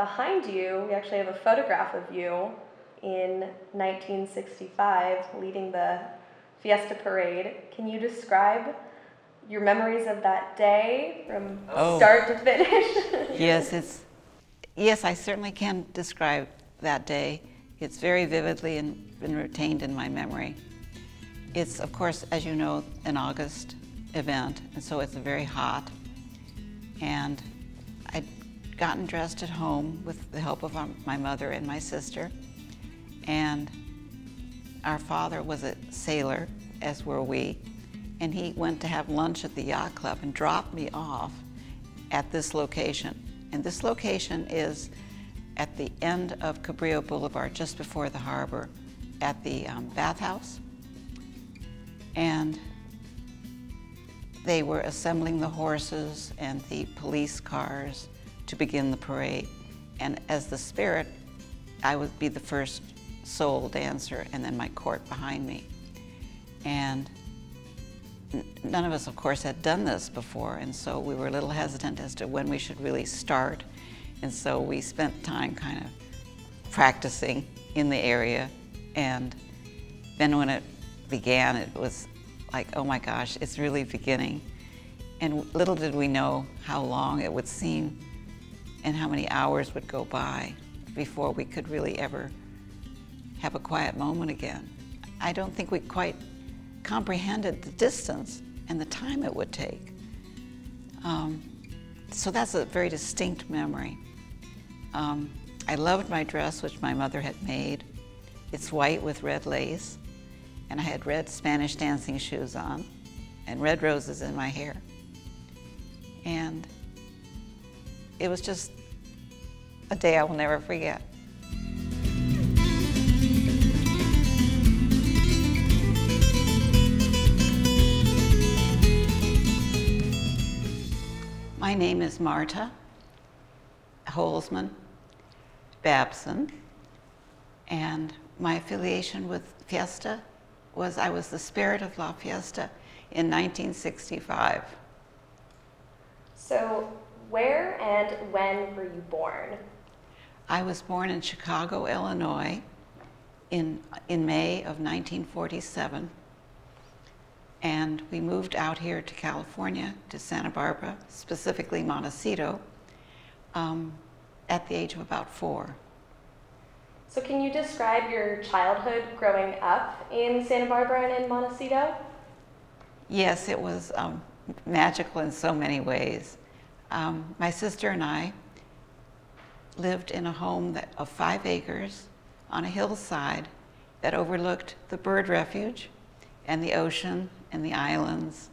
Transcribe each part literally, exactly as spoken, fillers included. behind you, we actually have a photograph of you in nineteen sixty-five leading the Fiesta Parade. Can you describe your memories of that day from oh. start to finish? Yes, it's, yes, I certainly can describe that day. It's very vividly and been retained in my memory. It's, of course, as you know, an August event, and so it's very hot. And I'd gotten dressed at home with the help of our, my mother and my sister. And our father was a sailor, as were we, and he went to have lunch at the yacht club and dropped me off at this location. And this location is at the end of Cabrillo Boulevard, just before the harbor, at the um, bathhouse. And they were assembling the horses and the police cars to begin the parade. And as the spirit, I would be the first soul dancer and then my court behind me. And none of us, of course, had done this before, and so we were a little hesitant as to when we should really start. And so we spent time kind of practicing in the area. And then when it began, it was like, oh my gosh, it's really beginning. And little did we know how long it would seem and how many hours would go by before we could really ever have a quiet moment again. I don't think we quite comprehended the distance and the time it would take. Um, so that's a very distinct memory. Um, I loved my dress, which my mother had made. It's white with red lace, and I had red Spanish dancing shoes on and red roses in my hair. And it was just a day I will never forget. My name is Marta Holsman Babson, and my affiliation with Fiesta was I was the spirit of La Fiesta in nineteen sixty-five. So where and when were you born? I was born in Chicago, Illinois in, in May of nineteen forty-seven, and we moved out here to California, to Santa Barbara, specifically Montecito, um, at the age of about four. So can you describe your childhood growing up in Santa Barbara and in Montecito? Yes, it was um, magical in so many ways. Um, my sister and I lived in a home that, of five acres on a hillside that overlooked the bird refuge and the ocean and the islands.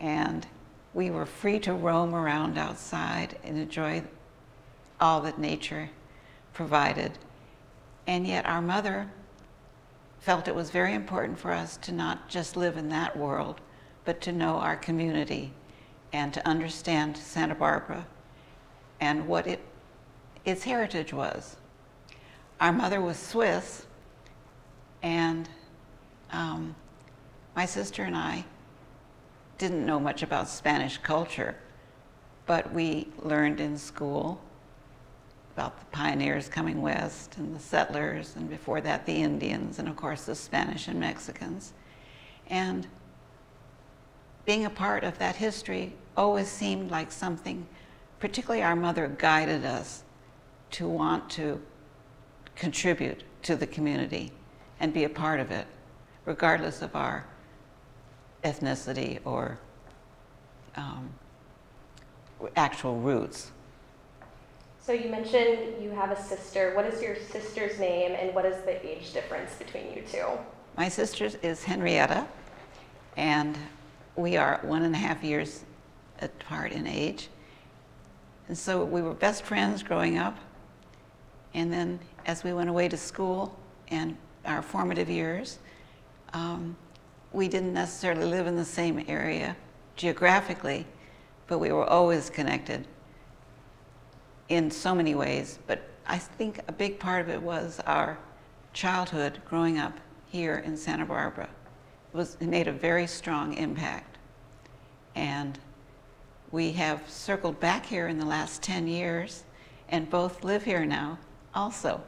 And we were free to roam around outside and enjoy all that nature provided. And yet our mother felt it was very important for us to not just live in that world, but to know our community and to understand Santa Barbara and what it, its heritage was. Our mother was Swiss, and um, my sister and I didn't know much about Spanish culture, but we learned in school about the pioneers coming west and the settlers, and before that the Indians, and of course the Spanish and Mexicans. And being a part of that history always seemed like something, particularly our mother guided us to want to contribute to the community and be a part of it, regardless of our ethnicity or um, actual roots. So you mentioned you have a sister. What is your sister's name, and what is the age difference between you two? My sister is Henrietta, and we are one and a half years apart in age. And so we were best friends growing up. And then as we went away to school and our formative years, um, we didn't necessarily live in the same area geographically, but we were always connected in so many ways. But I think a big part of it was our childhood growing up here in Santa Barbara. It, was, it made a very strong impact. And we have circled back here in the last ten years and both live here now also.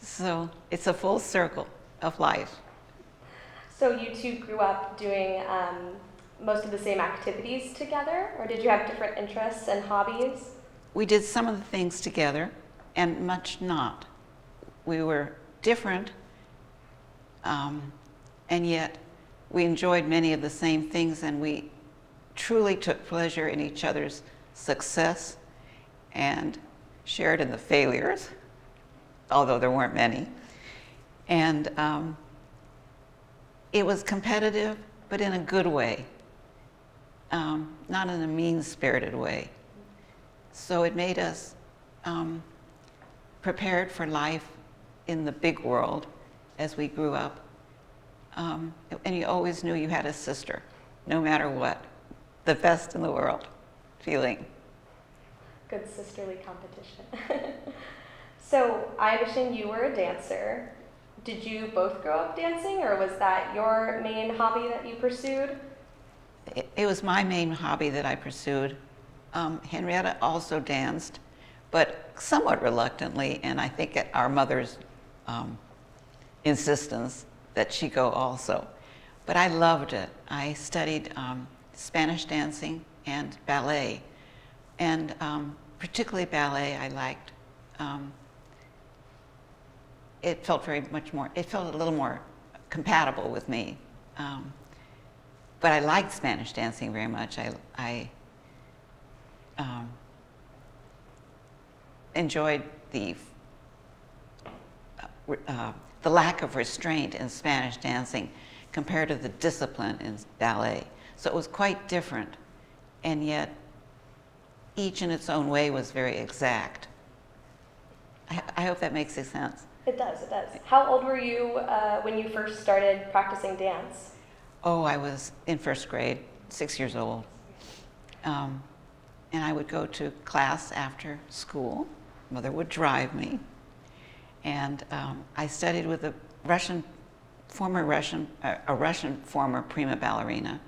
So it's a full circle of life. So you two grew up doing um, most of the same activities together, or did you have different interests and hobbies? We did some of the things together and much not. We were different, um, and yet we enjoyed many of the same things, and we truly took pleasure in each other's success and shared in the failures, although there weren't many. And um, it was competitive, but in a good way, um, not in a mean-spirited way. So it made us um, prepared for life in the big world as we grew up. Um, and you always knew you had a sister, no matter what. The best in the world feeling. Good sisterly competition. So I understand you were a dancer. Did you both grow up dancing, or was that your main hobby that you pursued? It, it was my main hobby that I pursued. Um, Henrietta also danced, but somewhat reluctantly, and I think at our mother's um, insistence that she go also. But I loved it. I studied um, Spanish dancing and ballet, and um, particularly ballet I liked. Um, it felt very much more, it felt a little more compatible with me. Um, but I liked Spanish dancing very much. I, I um, enjoyed the, uh, uh, the lack of restraint in Spanish dancing compared to the discipline in ballet. So it was quite different, and yet each in its own way was very exact. I, I hope that makes sense. It does, it does. How old were you uh, when you first started practicing dance? Oh, I was in first grade, six years old. Um, and I would go to class after school. Mother would drive me. And um, I studied with a Russian, former Russian, uh, a Russian former prima ballerina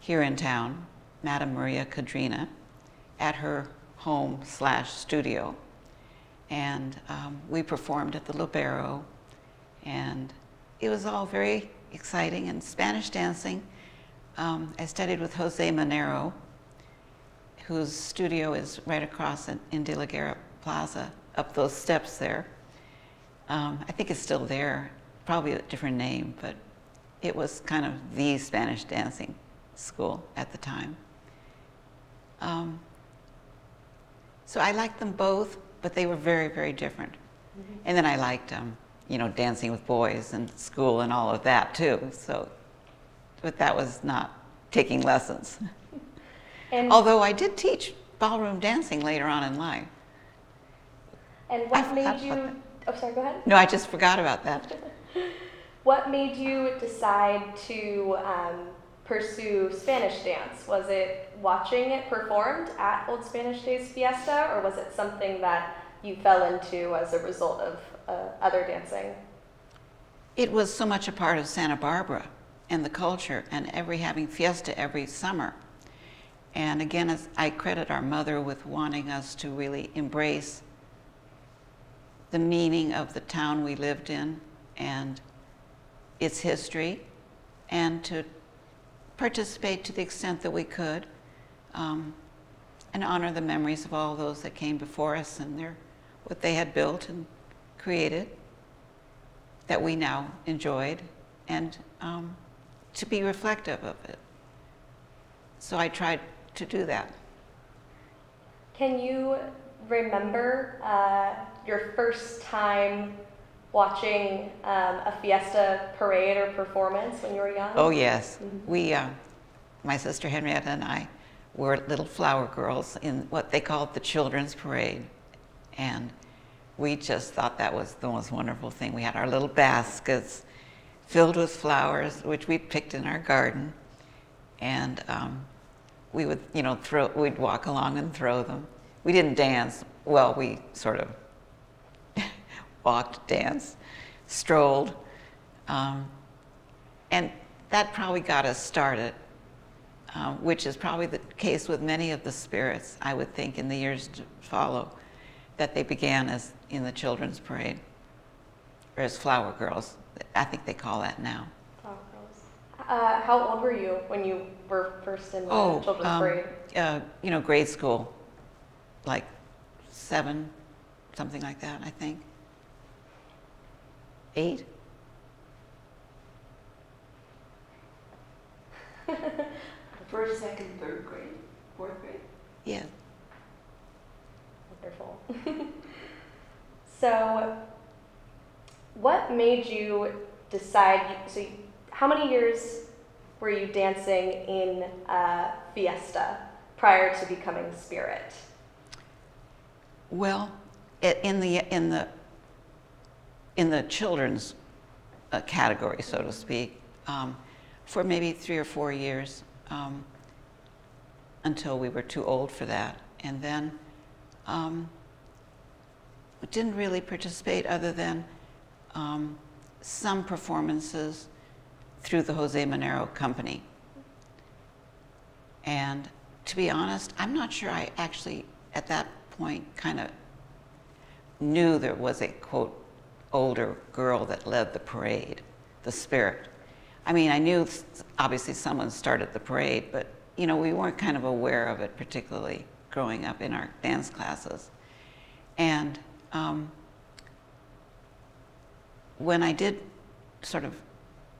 here in town, Madame Maria Cadrina, at her home slash studio. And um, we performed at the Lobero, and it was all very exciting. And Spanish dancing, um, I studied with Jose Manero, whose studio is right across in, in De La Guerra Plaza, up those steps there. Um, I think it's still there, probably a different name, but it was kind of the Spanish dancing school at the time. Um, so I liked them both, but they were very, very different. Mm-hmm. And then I liked, um, you know, dancing with boys and school and all of that too. So, but that was not taking lessons. And although I did teach ballroom dancing later on in life. And what I made you, oh sorry, go ahead. No, I just forgot about that. What made you decide to um, pursue Spanish dance? Was it watching it performed at Old Spanish Days Fiesta, or was it something that you fell into as a result of uh, other dancing? It was so much a part of Santa Barbara and the culture, and every having fiesta every summer. And again, as I credit our mother with wanting us to really embrace the meaning of the town we lived in and its history, and to participate to the extent that we could, um, and honor the memories of all those that came before us and their, what they had built and created that we now enjoyed, and um, to be reflective of it. So I tried to do that. Can you remember uh, your first time watching um, a fiesta parade or performance when you were young? Oh yes, mm-hmm. we, uh, my sister Henrietta and I were little flower girls in what they called the children's parade. And we just thought that was the most wonderful thing. We had our little baskets filled with flowers, which we picked in our garden. And um, we would, you know, throw, we'd walk along and throw them. We didn't dance, well, we sort of walked, danced, strolled, um, and that probably got us started, uh, which is probably the case with many of the spirits, I would think, in the years to follow. that they began as in the children's parade, or as flower girls. I think they call that now. Flower girls. Uh, how old were you when you were first in the oh, children's um, parade? Uh, you know, grade school, like seven, something like that, I think. Eight? First, second, third grade, fourth grade? Yeah. Wonderful. So, what made you decide, so how many years were you dancing in uh, Fiesta prior to becoming Spirit? Well, in the, in the, in the children's uh, category, so to speak, um, for maybe three or four years, um, until we were too old for that. And then um, we didn't really participate other than um, some performances through the Jose Manero Company. And to be honest, I'm not sure I actually, at that point, kind of knew there was a, quote, older girl that led the parade, the Spirit. I mean, I knew obviously someone started the parade, but you know, we weren't kind of aware of it, particularly growing up in our dance classes. And um, when I did sort of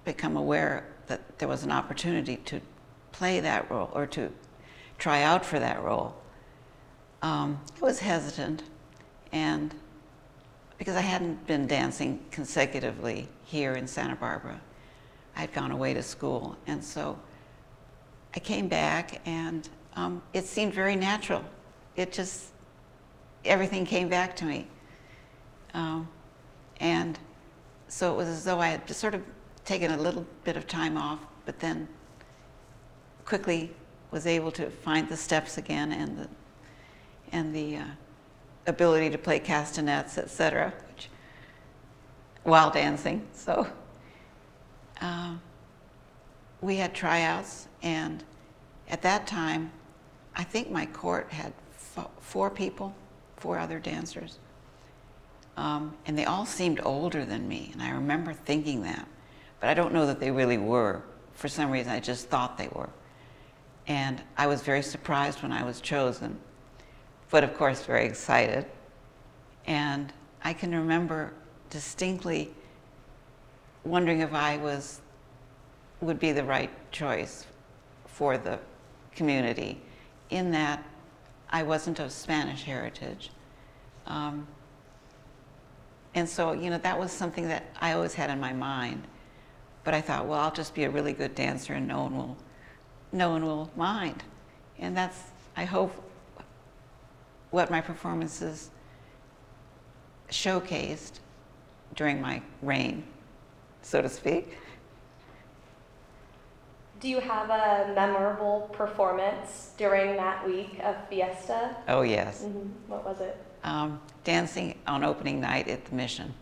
become aware that there was an opportunity to play that role or to try out for that role, um, I was hesitant, and because I hadn't been dancing consecutively here in Santa Barbara. I'd gone away to school, and so I came back, and um, it seemed very natural. It just, everything came back to me. Um, and so it was as though I had just sort of taken a little bit of time off, but then quickly was able to find the steps again and the, and the uh, ability to play castanets, et cetera, which, while dancing, so. Uh, we had tryouts, and at that time, I think my court had f four people, four other dancers, um, and they all seemed older than me, and I remember thinking that, but I don't know that they really were. For some reason, I just thought they were, and I was very surprised when I was chosen, but of course very excited, and I can remember distinctly wondering if I was, would be the right choice for the community, in that I wasn't of Spanish heritage. Um, and so, you know, that was something that I always had in my mind. But I thought, well, I'll just be a really good dancer and no one will, no one will mind. And that's, I hope, what my performances showcased during my reign, so to speak. Do you have a memorable performance during that week of Fiesta? Oh, yes. Mm-hmm. What was it? Um, dancing on opening night at the Mission.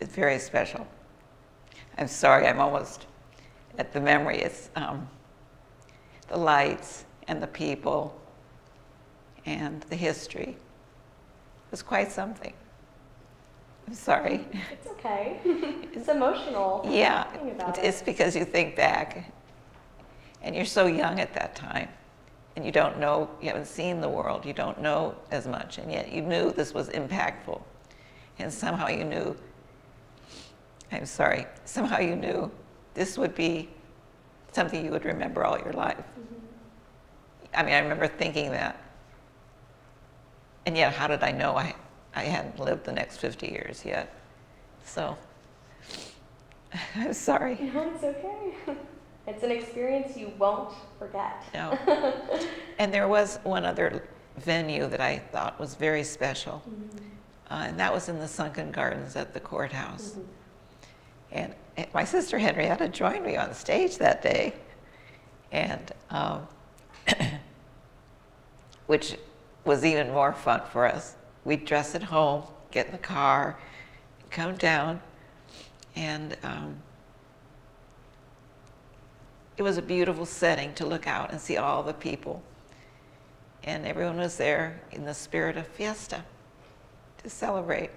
It's very special. I'm sorry, I'm almost at the memory. It's um, the lights and the people and the history. It was quite something. I'm sorry. It's okay. It's emotional. Yeah, about it's it. Because you think back, and you're so young at that time, and you don't know, you haven't seen the world, you don't know as much, and yet you knew this was impactful, and somehow you knew, I'm sorry, somehow you knew this would be something you would remember all your life. Mm-hmm. I mean, I remember thinking that, and yet how did I know I I hadn't lived the next fifty years yet, so I'm sorry. No, it's okay. It's an experience you won't forget. No. And there was one other venue that I thought was very special, mm-hmm. uh, and that was in the Sunken Gardens at the courthouse. Mm-hmm. And my sister Henrietta joined me on stage that day, and um, which was even more fun for us. We'd dress at home, get in the car, come down, and um, it was a beautiful setting to look out and see all the people. And everyone was there in the spirit of Fiesta. to celebrate.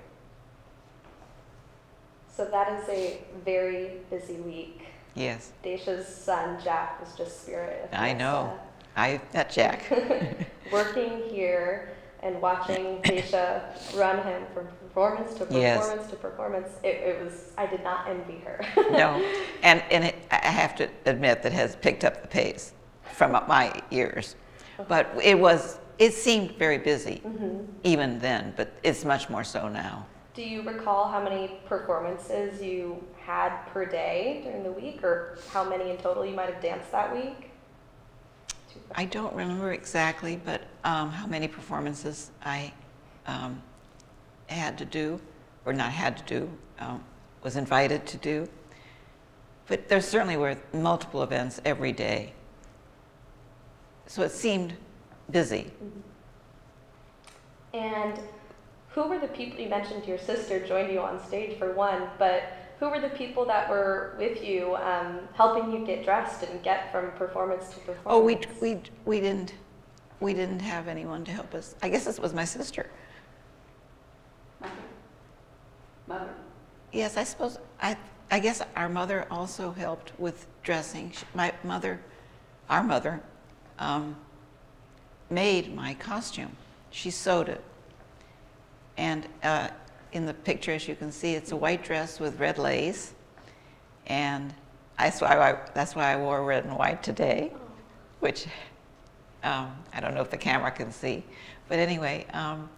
So that is a very busy week. Yes. Dacia's son, Jack, was just Spirit of Fiesta. I know. I met Jack. Working here and watching Dacia run him from performance to performance yes. to performance, it, it was, I did not envy her. No. And, and it, I have to admit that has picked up the pace from my years. Okay. But it was, it seemed very busy mm-hmm. even then, but it's much more so now. Do you recall how many performances you had per day during the week, or how many in total you might have danced that week? I don't remember exactly, but um, how many performances I um, had to do, or not had to do, um, was invited to do. But there certainly were multiple events every day. So it seemed busy. Mm-hmm. And who were the people, you mentioned your sister joined you on stage for one, but who were the people that were with you, um, helping you get dressed and get from performance to performance? Oh, we, we, we, didn't, we didn't have anyone to help us. I guess this was my sister. Mother? Mother? Yes, I suppose, I, I guess our mother also helped with dressing. She, my mother, our mother, um, made my costume. She sewed it. And uh, in the picture, as you can see, it's a white dress with red lace. And that's why I, that's why I wore red and white today, which um, I don't know if the camera can see. But anyway, um,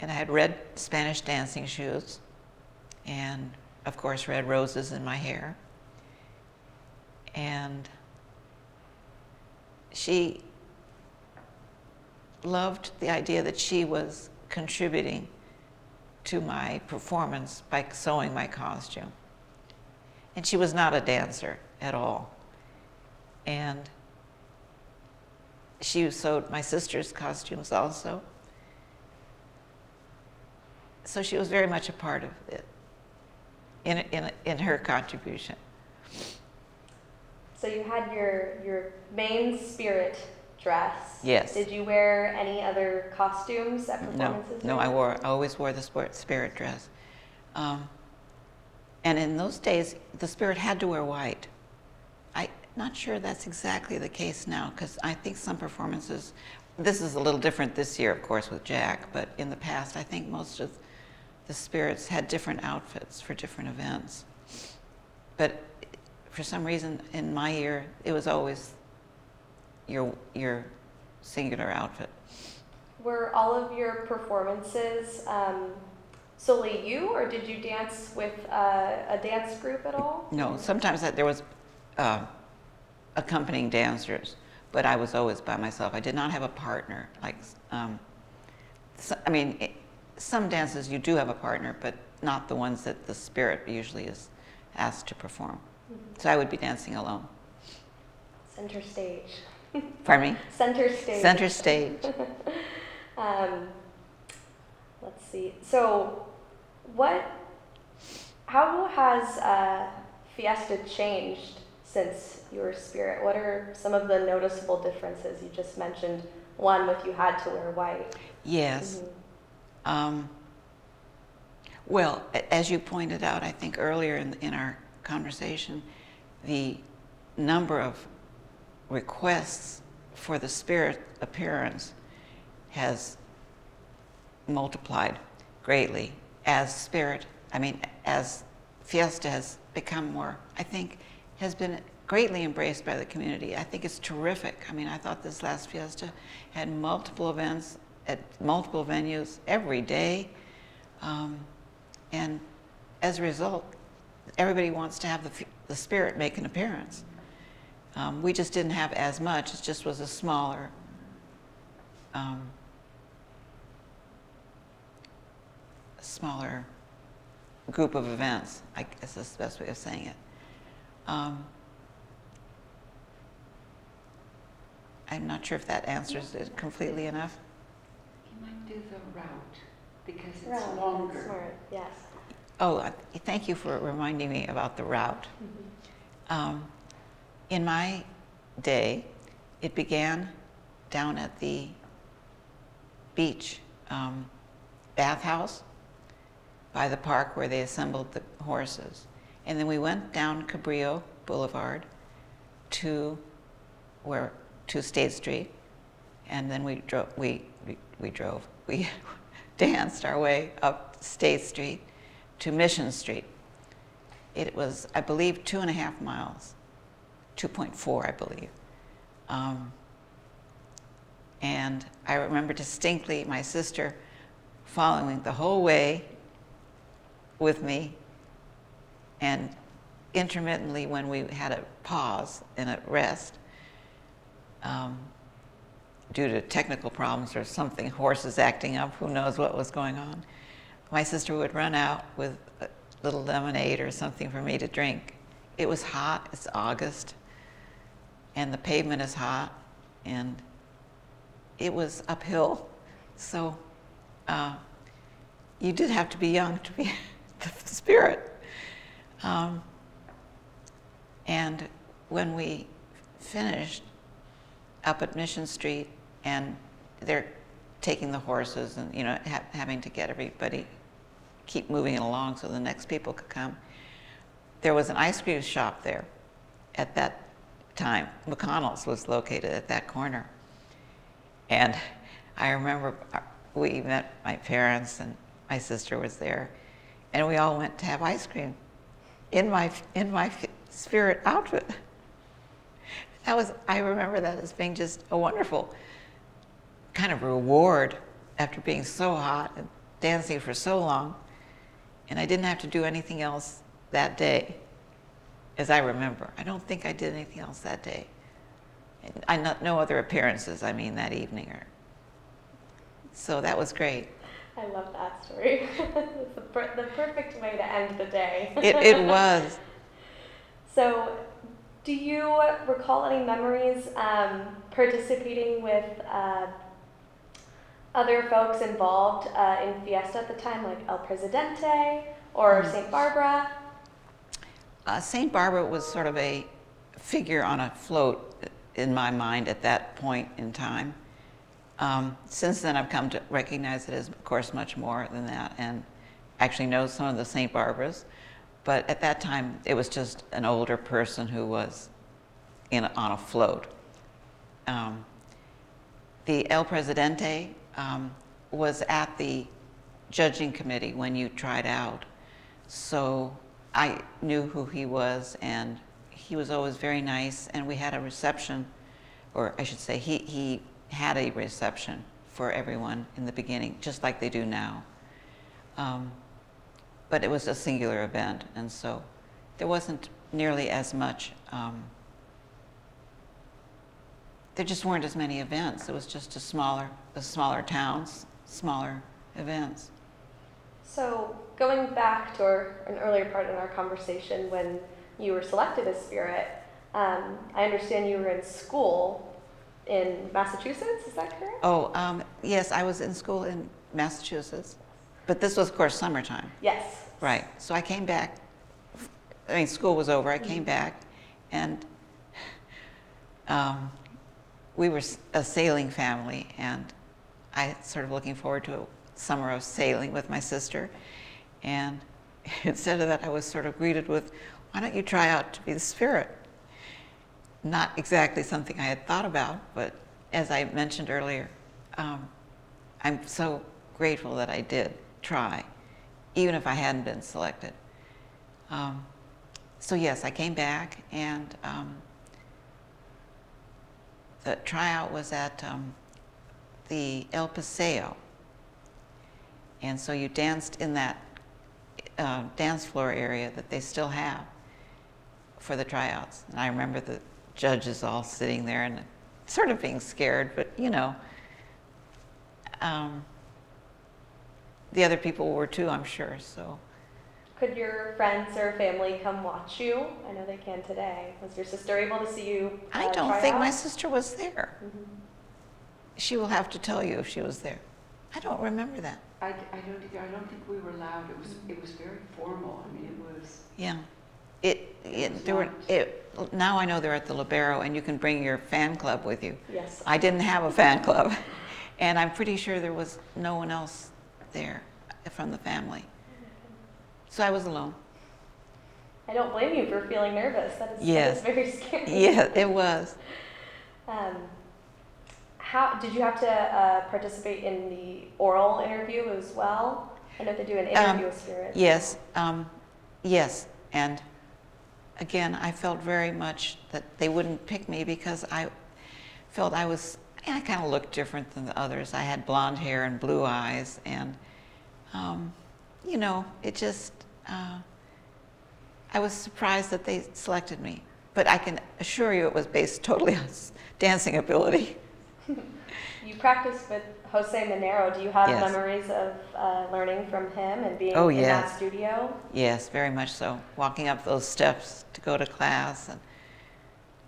and I had red Spanish dancing shoes and, of course, red roses in my hair. And she loved the idea that she was contributing to my performance by sewing my costume. And she was not a dancer at all. And she sewed my sister's costumes also. So she was very much a part of it in, in, in her contribution. So you had your, your main Spirit dress. Yes. Did you wear any other costumes at performances? No, no, I wore. I always wore the Spirit dress. Um, and in those days, the Spirit had to wear white. I'm not sure that's exactly the case now, because I think some performances, this is a little different this year, of course, with Jack, but in the past, I think most of the Spirits had different outfits for different events. But for some reason, in my year, it was always your your singular outfit. Were all of your performances um, solely you, or did you dance with uh, a dance group at all? No, sometimes I, there was uh, accompanying dancers, but I was always by myself. I did not have a partner. Like, um, so, I mean, it, some dances you do have a partner, but not the ones that the Spirit usually is asked to perform. Mm-hmm. So I would be dancing alone. Center stage. Pardon me? Center stage. Center stage. um, let's see. So, what, how has uh, Fiesta changed since your Spirit? What are some of the noticeable differences? You just mentioned one with you had to wear white. Yes. Mm-hmm. um, well, as you pointed out, I think earlier in, in our conversation, the number of requests for the Spirit appearance has multiplied greatly as Spirit, I mean, as Fiesta has become more, I think, has been greatly embraced by the community. I think it's terrific. I mean, I thought this last Fiesta had multiple events at multiple venues every day. Um, and as a result, everybody wants to have the, the Spirit make an appearance. Um, we just didn't have as much. It just was a smaller um, smaller group of events, I guess that's the best way of saying it. Um, I'm not sure if that answers it completely enough. You might do the route, because it's route. longer. Smart. Yes. Oh, thank you for reminding me about the route. Mm-hmm. um, In my day, it began down at the beach, um, bathhouse by the park where they assembled the horses. And then we went down Cabrillo Boulevard to where to State Street, and then we drove. We, we we drove. We danced our way up State Street to Mission Street. It was, I believe, two and a half miles, two point four, I believe. Um, and I remember distinctly my sister following the whole way with me, and intermittently when we had a pause and a rest, um, due to technical problems or something, horses acting up, who knows what was going on, my sister would run out with a little lemonade or something for me to drink. It was hot, it's August, and the pavement is hot, and it was uphill. So uh, you did have to be young to be the spirit. Um, and when we finished up at Mission Street, and they're taking the horses and, you know, ha having to get everybody, keep moving it along so the next people could come. There was an ice cream shop there at that time. McConnell's was located at that corner. And I remember we met my parents, and my sister was there, and we all went to have ice cream in my, in my spirit outfit. That was, I remember that as being just a wonderful kind of reward after being so hot and dancing for so long. And I didn't have to do anything else that day, as I remember. I don't think I did anything else that day. I not, no other appearances, I mean, that evening. Or, so that was great. I love that story. It's the, per the perfect way to end the day. it, it was. So, do you recall any memories um, participating with uh, other folks involved uh, in Fiesta at the time, like El Presidente or mm. Saint Barbara? Uh, Saint Barbara was sort of a figure on a float in my mind at that point in time. Um, since then, I've come to recognize it as, of course, much more than that, and actually know some of the Saint Barbaras. But at that time, it was just an older person who was in, on a float. Um, the El Presidente um, was at the judging committee when you tried out. So I knew who he was, and he was always very nice. And we had a reception, or I should say, he, he had a reception for everyone in the beginning, just like they do now. Um, But it was a singular event, and so there wasn't nearly as much, um, there just weren't as many events. It was just a smaller, a smaller towns, smaller events. So going back to our, an earlier part in our conversation when you were selected as Spirit, um, I understand you were in school in Massachusetts, is that correct? Oh, um, yes, I was in school in Massachusetts. But this was, of course, summertime. Yes. Right. So I came back. I mean, school was over. I came back, and um, we were a sailing family, and I sort of looking forward to a summer of sailing with my sister. And instead of that, I was sort of greeted with, why don't you try out to be the Spirit? Not exactly something I had thought about, but as I mentioned earlier, um, I'm so grateful that I did try, even if I hadn't been selected. Um, so yes, I came back, and um, the tryout was at um, the El Paseo. And so you danced in that uh, dance floor area that they still have for the tryouts. And I remember the judges all sitting there and sort of being scared, but you know, um, the other people were too, I'm sure, so. Could your friends or family come watch you? I know they can today. Was your sister able to see you? Uh, I don't think out? My sister was there. Mm-hmm. She will have to tell you if she was there. I don't remember that. I, I don't either. I don't think we were allowed. It was, it was very formal. I mean, it was. Yeah. It, it, it was there were, it, now I know they're at the Lobero, and you can bring your fan club with you. Yes. I didn't have a fan club, and I'm pretty sure there was no one else there from the family. So I was alone. I don't blame you for feeling nervous. That is, yes. That is very scary. Yeah, it was. Um, how did you have to uh, participate in the oral interview as well? I know they do an interview um, with Spirit. Yes, um, yes, and again, I felt very much that they wouldn't pick me because I felt I was, I kind of looked different than the others. I had blonde hair and blue eyes, and um, you know, it just, uh, I was surprised that they selected me. But I can assure you it was based totally on dancing ability. You practiced with Jose Manero. Do you have yes. memories of uh, learning from him and being oh, in yes. that studio? Yes, very much so. Walking up those steps to go to class, and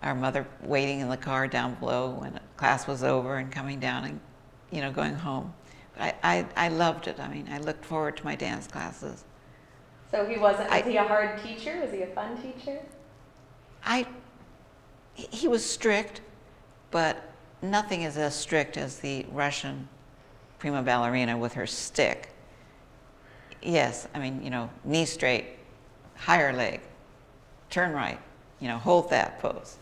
our mother waiting in the car down below when class was over, and coming down and, you know, going home. But I, I, I loved it. I mean, I looked forward to my dance classes. So he wasn't, was I, he a hard teacher? Was he a fun teacher? I, he was strict, but nothing is as strict as the Russian prima ballerina with her stick. Yes, I mean, you know, knee straight, higher leg, turn right, you know, hold that pose.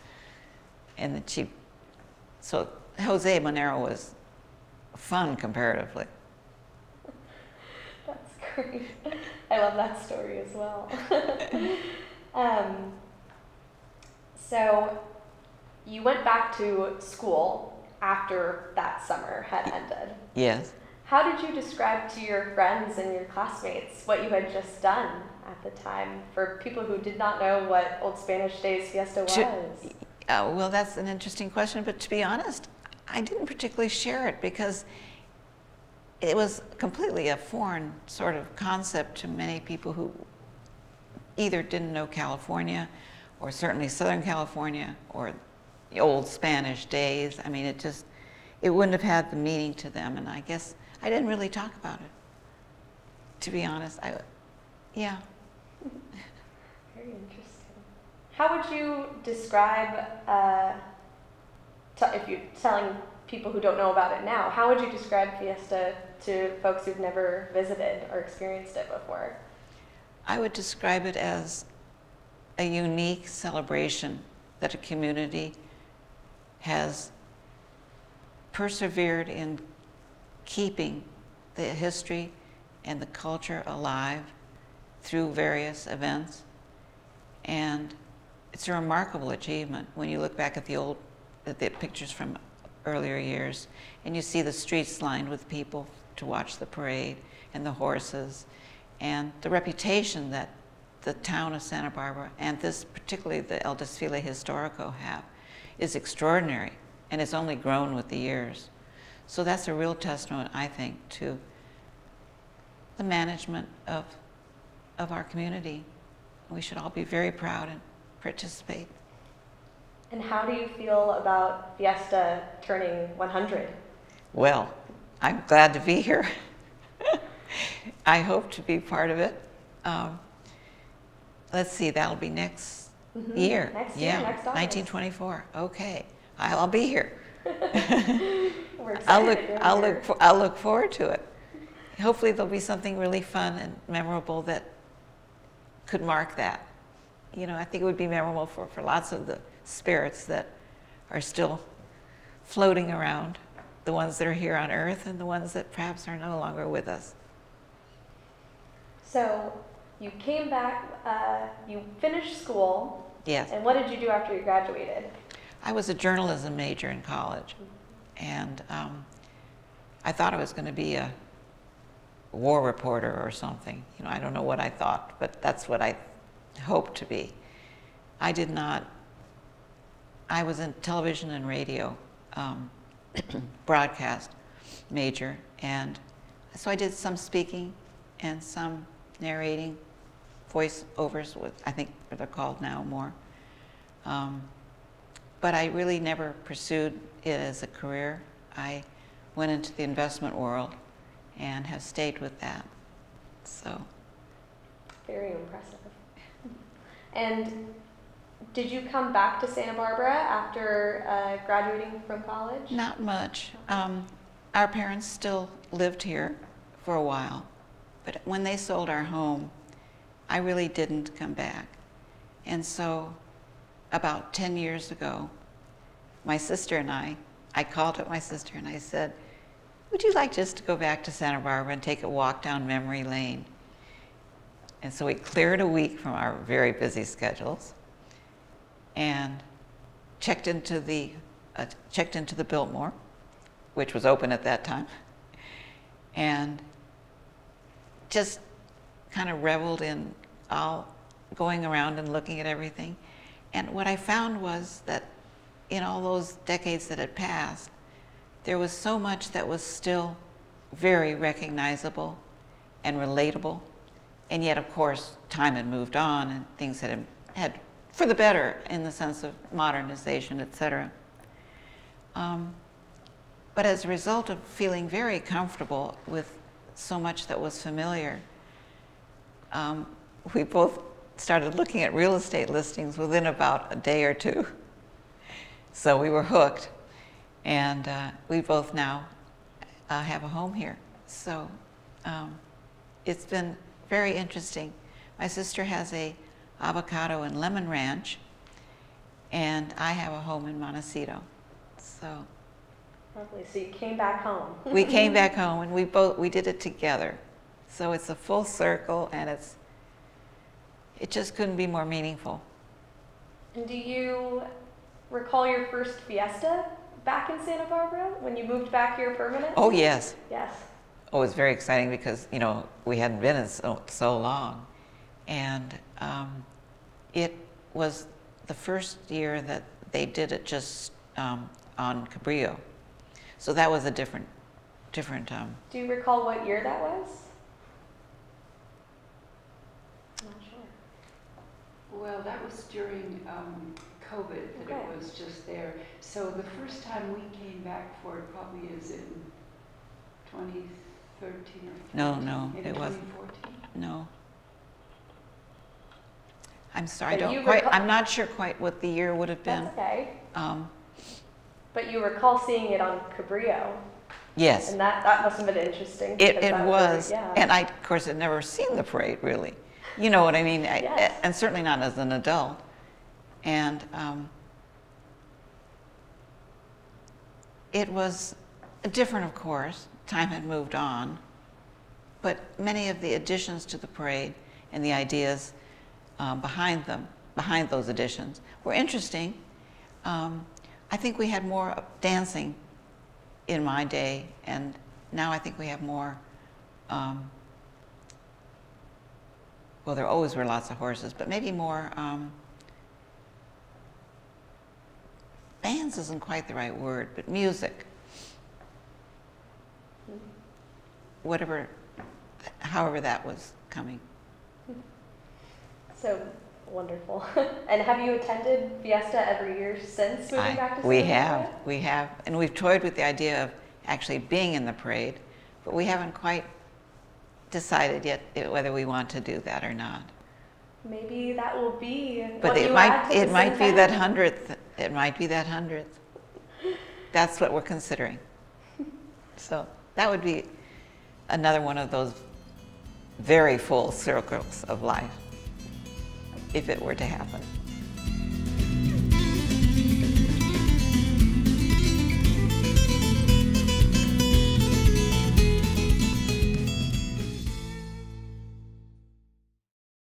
And then she, so Jose Manero was fun comparatively. That's great. I love that story as well. um, so you went back to school after that summer had ended. Yes. How did you describe to your friends and your classmates what you had just done at the time, for people who did not know what Old Spanish Days Fiesta was? To, uh, well, that's an interesting question, but to be honest, I didn't particularly share it because it was completely a foreign sort of concept to many people who either didn't know California, or certainly Southern California, or the old Spanish days. I mean, it just, it wouldn't have had the meaning to them, and I guess I didn't really talk about it, to be honest. I, yeah. Very interesting. How would you describe, uh, if you're telling people who don't know about it now, how would you describe Fiesta to folks who've never visited or experienced it before? I would describe it as a unique celebration that a community has persevered in keeping the history and the culture alive through various events. And it's a remarkable achievement when you look back at the old, at the pictures from earlier years, and you see the streets lined with people to watch the parade and the horses, and the reputation that the town of Santa Barbara, and this particularly the El Desfile Historico, have is extraordinary, and it's only grown with the years. So that's a real testament, I think, to the management of, of our community. We should all be very proud and participate. And how do you feel about Fiesta turning one hundred? Well, I'm glad to be here. I hope to be part of it. Um, let's see, that'll be next mm-hmm. year. Next yeah. year, next August. nineteen twenty-four, okay. I'll be here. We're excited. I'll look, I'll, here. Look for, I'll look forward to it. Hopefully there'll be something really fun and memorable that could mark that. You know, I think it would be memorable for, for lots of the spirits that are still floating around, the ones that are here on Earth and the ones that perhaps are no longer with us. So you came back, uh, you finished school. Yes. And what did you do after you graduated? I was a journalism major in college, and um, I thought I was going to be a war reporter or something. You know, I don't know what I thought, but that's what I hoped to be. I did not. I was in television and radio um, broadcast major, and so I did some speaking and some narrating, voiceovers, what I think they're called now more. Um, but I really never pursued it as a career. I went into the investment world and have stayed with that. So. Very impressive. And did you come back to Santa Barbara after uh, graduating from college? Not much. Um, our parents still lived here for a while. But when they sold our home, I really didn't come back. And so about ten years ago, my sister and I, I called up my sister and I said, would you like just to go back to Santa Barbara and take a walk down memory lane? And so we cleared a week from our very busy schedules and checked into the, uh, checked into the Biltmore, which was open at that time, and just kind of reveled in all going around and looking at everything. And what I found was that in all those decades that had passed, there was so much that was still very recognizable and relatable. And yet, of course, time had moved on and things had, had for the better in the sense of modernization, et cetera. Um, but as a result of feeling very comfortable with so much that was familiar, um, we both started looking at real estate listings within about a day or two. So we were hooked, and uh, we both now uh, have a home here. So um, it's been very interesting. My sister has a avocado and lemon ranch, and I have a home in Montecito. So lovely. So you came back home. We came back home, and we both we did it together. So it's a full circle, and it's it just couldn't be more meaningful. And do you recall your first fiesta back in Santa Barbara when you moved back here permanently? Oh, yes. Yes. Oh, it was very exciting because, you know, we hadn't been in so, so long. And um, it was the first year that they did it just um, on Cabrillo. So that was a different, different... Um, Do you recall what year that was? I'm not sure. Well, that was during... Um, COVID, that okay. It was just there. So the first time we came back for it probably is in twenty thirteen or fourteen. No, no, in it wasn't. No. I'm sorry, but I don't quite, I'm not sure quite what the year would have been. That's okay. Um, but you recall seeing it on Cabrillo. Yes. And that, that must have been interesting. It, it was. was yeah. And I, of course, had never seen the parade, really. You know what I mean? Yes. I, and certainly not as an adult. And um, it was different, of course. Time had moved on. But many of the additions to the parade and the ideas um, behind them, behind those additions, were interesting. Um, I think we had more dancing in my day, and now I think we have more, um, well, there always were lots of horses, but maybe more, um, bands isn't quite the right word, but music. Whatever, however that was coming. So wonderful. And have you attended Fiesta every year since moving I, back to We Santa have, Barbara? we have. And we've toyed with the idea of actually being in the parade, but we haven't quite decided yet whether we want to do that or not. Maybe that will be. But it might, it might be that hundredth. It might be that hundredth. That's what we're considering. So that would be another one of those very full circles of life if it were to happen.